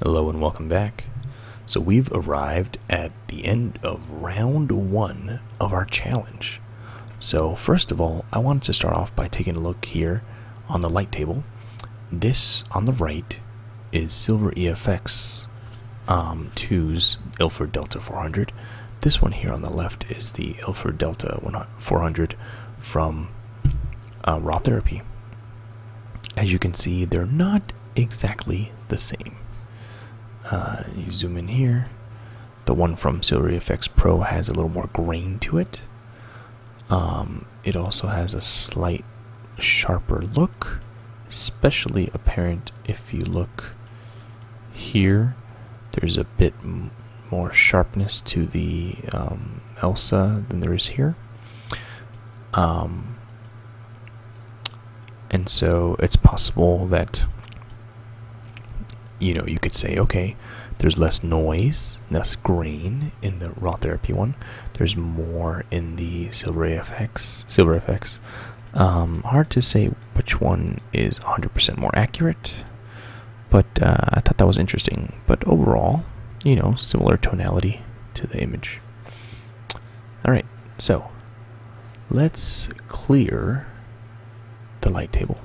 Hello and welcome back. So we've arrived at the end of round one of our challenge. So first of all, I wanted to start off by taking a look here on the light table. This on the right is Silver Efex 2's Ilford Delta 400. This one here on the left is the Ilford Delta 400 from RawTherapee. As you can see, they're not exactly the same. You zoom in here, the one from Silver Efex Pro has a little more grain to it. It also has a slight sharper look, especially apparent if you look here. There's a bit more sharpness to the Elsa than there is here. And so it's possible that, you know, you could say, okay, there's less noise, less grain in the RawTherapee one. There's more in the Silver Efex. Hard to say which one is 100% more accurate, but I thought that was interesting. But overall, you know, similar tonality to the image. All right, so let's clear the light table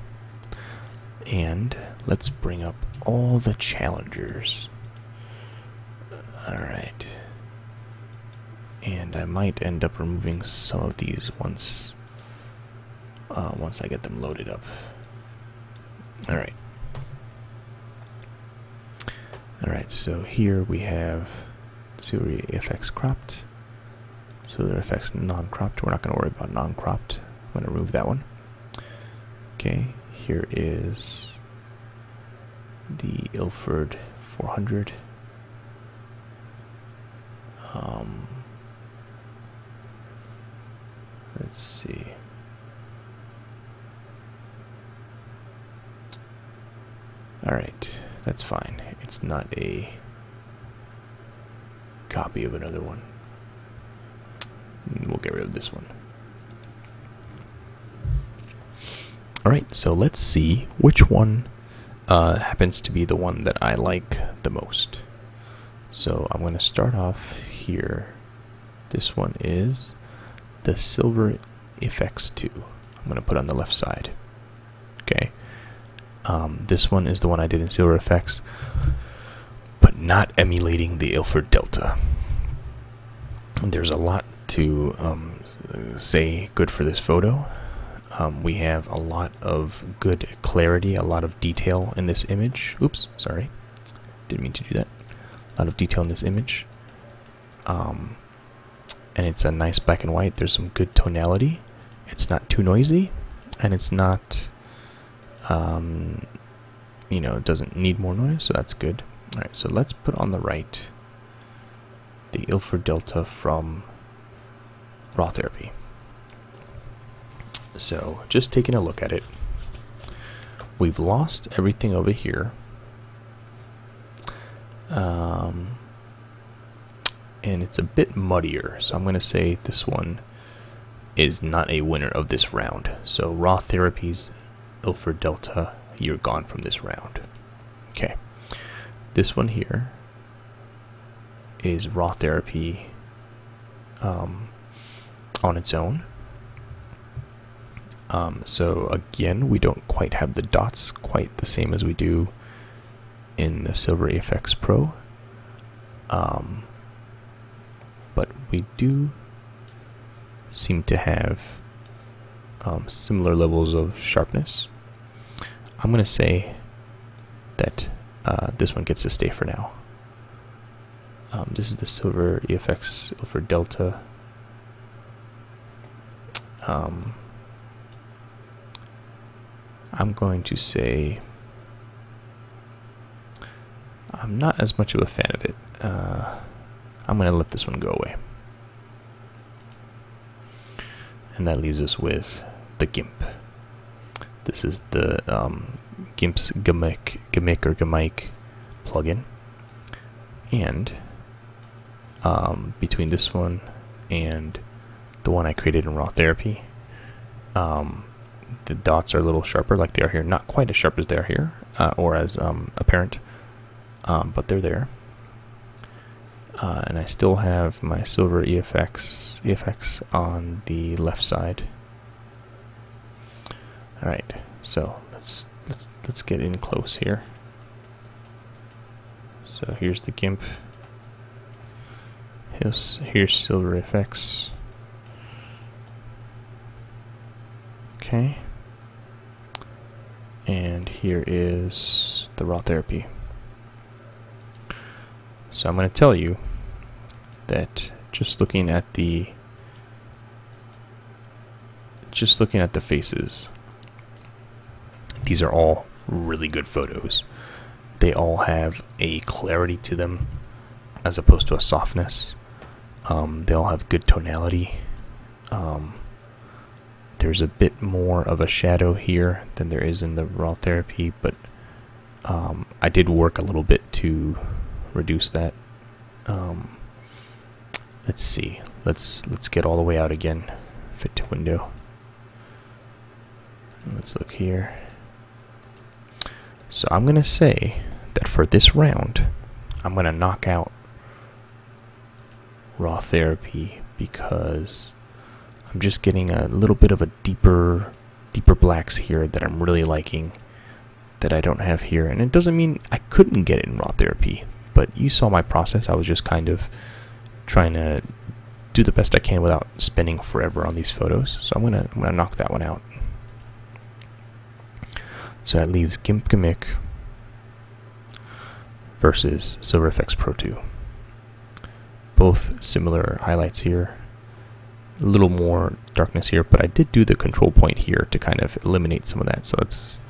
and let's bring up all the challengers. All right, and I might end up removing some of these once I get them loaded up. All right. Alright, so here we have Silver Efex cropped, Silver Efex non-cropped. We're not going to worry about non-cropped. I'm going to remove that one. Okay, here is the Ilford 400. Let's see. Alright, that's fine. It's not a copy of another one. We'll get rid of this one. Alright, so let's see which one happens to be the one that I like the most. So I'm going to start off here. This one is the Silver Efex 2. I'm going to put on the left side. Okay. This one is the one I did in Silver Efex, but not emulating the Ilford Delta. There's a lot to say good for this photo. We have a lot of good clarity, a lot of detail in this image. Oops, sorry, didn't mean to do that. A lot of detail in this image. And it's a nice black and white. There's some good tonality. It's not too noisy, and it's not... you know, it doesn't need more noise, so that's good. All right, so let's put on the right the Ilford Delta from RawTherapee. So just taking a look at it, we've lost everything over here, and it's a bit muddier. So I'm gonna say this one is not a winner of this round. So RawTherapee's Ilford Delta, you're gone from this round. Okay, this one here is RawTherapee on its own. So again, we don't quite have the dots quite the same as we do in the Silver Efex Pro, but we do seem to have similar levels of sharpness. I'm going to say that this one gets to stay for now. This is the Silver Efex Ilford Delta. I'm going to say I'm not as much of a fan of it. I'm going to let this one go away. And that leaves us with the GIMP. This is the GIMP's G'MIC plugin, and between this one and the one I created in RawTherapee, the dots are a little sharper, like they are here. Not quite as sharp as they are here, or as apparent, but they're there. And I still have my silver EFX on the left side. All right, so let's get in close here. So here's the GIMP. Here's Silver Efex. Okay. And here is the RawTherapee. So I'm going to tell you that just looking at the faces, these are all really good photos. They all have a clarity to them as opposed to a softness. They all have good tonality. There's a bit more of a shadow here than there is in the RawTherapee, but I did work a little bit to reduce that. Let's see. Let's get all the way out again. Fit to window. Let's look here. So I'm gonna say that for this round, I'm gonna knock out RawTherapee because I'm just getting a little bit of a deeper blacks here that I'm really liking that I don't have here. And it doesn't mean I couldn't get it in RawTherapee, but you saw my process. I was just kind of trying to do the best I can without spending forever on these photos. So I'm gonna knock that one out. So that leaves GIMP G'MIC versus Silver Efex Pro 2. Both similar highlights here, a little more darkness here, but I did do the control point here to kind of eliminate some of that. So it's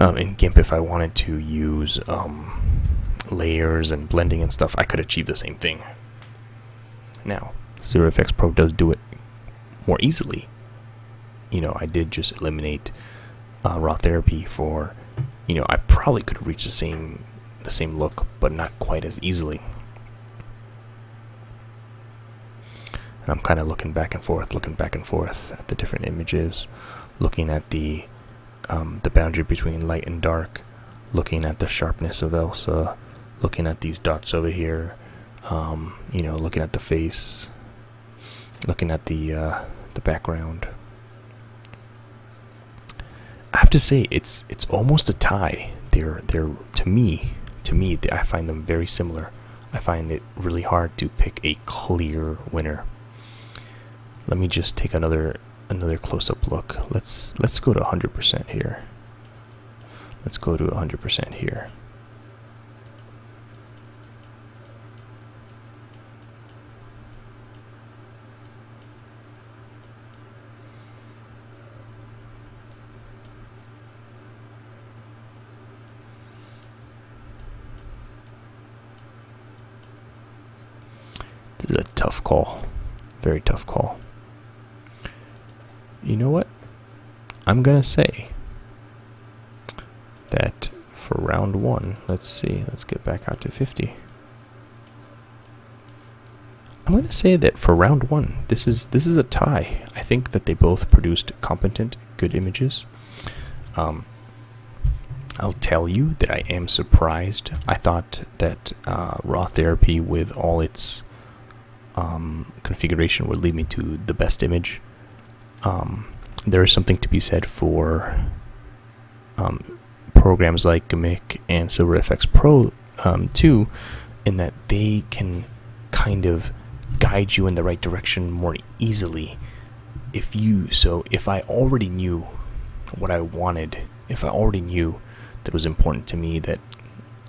in GIMP, if I wanted to use layers and blending and stuff, I could achieve the same thing. Now, Silver Efex Pro does do it more easily. You know, I did just eliminate RawTherapee for, you know, I probably could reach the same look, but not quite as easily. And I'm kind of looking back and forth at the different images, looking at the boundary between light and dark, looking at the sharpness of Elsa, looking at these dots over here, you know, looking at the face, looking at the background. I have to say it's almost a tie. They're to me I find them very similar. I find it really hard to pick a clear winner. Let me just take another close-up look. Let's go to 100% here. Let's go to 100% here. This is a tough call, very tough call. You know what? I'm gonna say that for round one, let's see, let's get back out to 50. I'm gonna say that for round one, this is a tie. I think that they both produced competent, good images. I'll tell you that I am surprised. I thought that RawTherapee with all its configuration would lead me to the best image. There is something to be said for programs like GIMP and Silver Efex Pro 2, in that they can kind of guide you in the right direction more easily. If I already knew what I wanted, if I already knew that it was important to me that,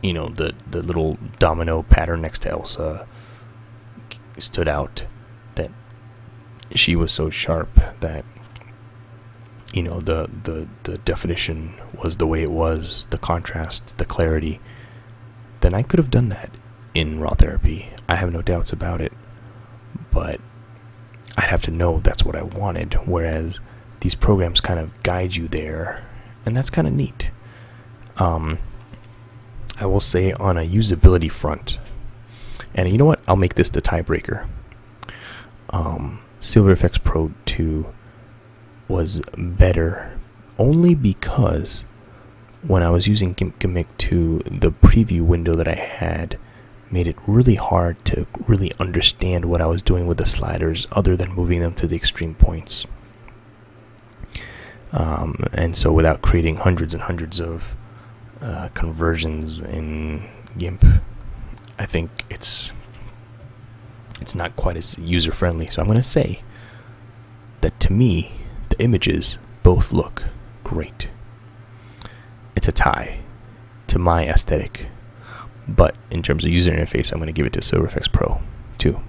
you know, the little domino pattern next to Elsa stood out, that she was so sharp, that, you know, the definition was the way it was, the contrast, the clarity, then I could have done that in RawTherapee. I have no doubts about it, but I'd have to know that's what I wanted, whereas these programs kind of guide you there, and that's kind of neat. I will say on a usability front, and you know what? I'll make this the tiebreaker. Silver Efex Pro 2 was better only because when I was using GIMP to the preview window that I had made it really hard to really understand what I was doing with the sliders other than moving them to the extreme points. And so without creating hundreds and hundreds of conversions in GIMP, I think it's not quite as user-friendly. So I'm going to say that to me, the images both look great. It's a tie to my aesthetic. But in terms of user interface, I'm going to give it to Silver Efex Pro 2.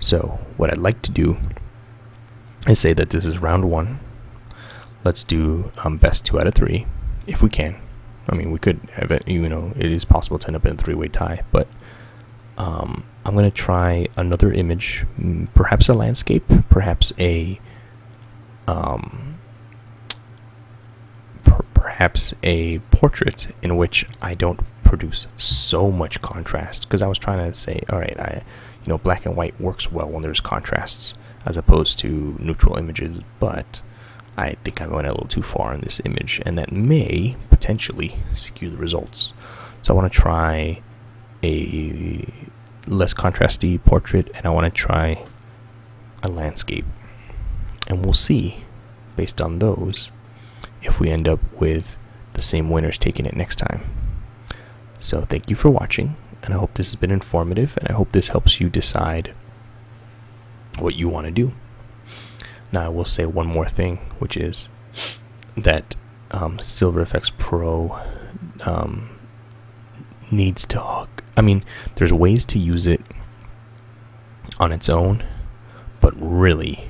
So what I'd like to do is say that this is round one. Let's do best 2 out of 3, if we can. I mean, we could have it, you know, it is possible to end up in a 3-way tie, but I'm going to try another image, perhaps a landscape, perhaps a portrait in which I don't produce so much contrast, because I was trying to say, all right, you know, black and white works well when there's contrasts as opposed to neutral images, but I think I went a little too far in this image, and that may potentially skew the results. So I want to try a less contrasty portrait, and I want to try a landscape, and we'll see based on those if we end up with the same winners taking it next time. So thank you for watching, and I hope this has been informative, and I hope this helps you decide what you want to do. Now I will say one more thing, which is that Silver Efex Pro needs to hook. I mean, there's ways to use it on its own, but really,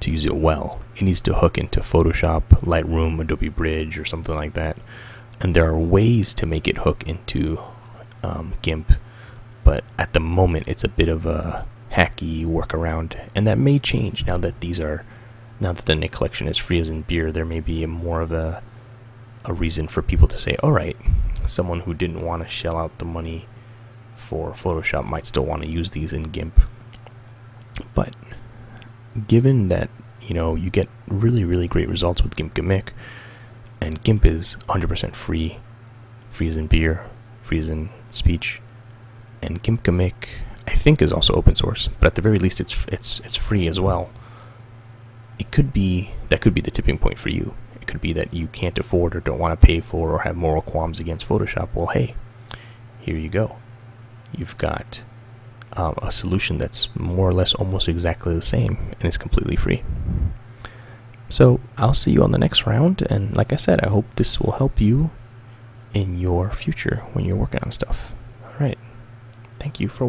to use it well, it needs to hook into Photoshop, Lightroom, Adobe Bridge, or something like that. And there are ways to make it hook into GIMP, but at the moment it's a bit of a hacky workaround, and that may change now that the Nik Collection is free as in beer. There may be more of a reason for people to say, all right, someone who didn't want to shell out the money for Photoshop might still want to use these in GIMP. But given that, you know, you get really, really great results with GIMP G'MIC, and GIMP is 100% free, free as in beer, free as in speech, and GIMP G'MIC I think is also open source, but at the very least it's free as well. It could be, that could be the tipping point for you. It could be that you can't afford or don't want to pay for or have moral qualms against Photoshop. Well, hey, here you go. You've got a solution that's more or less almost exactly the same, and it's completely free. So I'll see you on the next round, and like I said, I hope this will help you in your future when you're working on stuff. All right. Thank you for watching.